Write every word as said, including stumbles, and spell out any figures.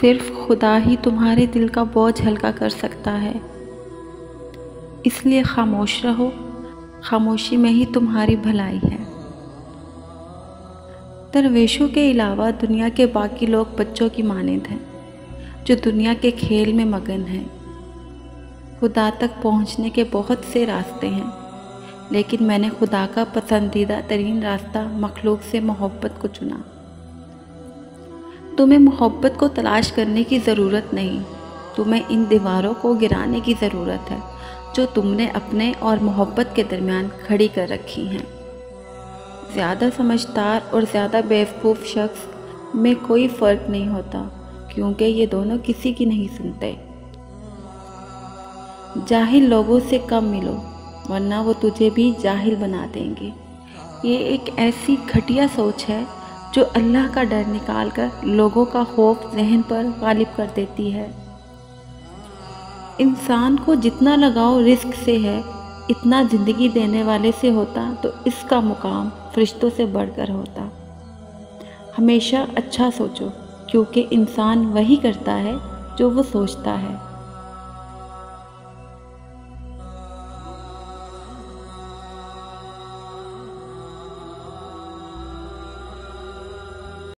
सिर्फ खुदा ही तुम्हारे दिल का बोझ हल्का कर सकता है। इसलिए खामोश रहो, खामोशी में ही तुम्हारी भलाई है। दरवेशों के अलावा दुनिया के बाकी लोग बच्चों की मानंद हैं जो दुनिया के खेल में मगन हैं। खुदा तक पहुंचने के बहुत से रास्ते हैं, लेकिन मैंने खुदा का पसंदीदा तरीन रास्ता मखलूक से मोहब्बत को चुना। तुम्हें मोहब्बत को तलाश करने की ज़रूरत नहीं, तुम्हें इन दीवारों को गिराने की ज़रूरत है जो तुमने अपने और मोहब्बत के दरमियान खड़ी कर रखी हैं। ज़्यादा समझदार और ज़्यादा बेवकूफ़ शख्स में कोई फ़र्क नहीं होता, क्योंकि ये दोनों किसी की नहीं सुनते। जाहिल लोगों से कम मिलो, वरना वो तुझे भी जाहिल बना देंगे। ये एक ऐसी घटिया सोच है जो अल्लाह का डर निकाल कर लोगों का खौफ जहन पर गालिब कर देती है। इंसान को जितना लगाव रिस्क से है, इतना ज़िंदगी देने वाले से होता तो इसका मुकाम फरिश्तों से बढ़कर होता। हमेशा अच्छा सोचो, क्योंकि इंसान वही करता है जो वो सोचता है।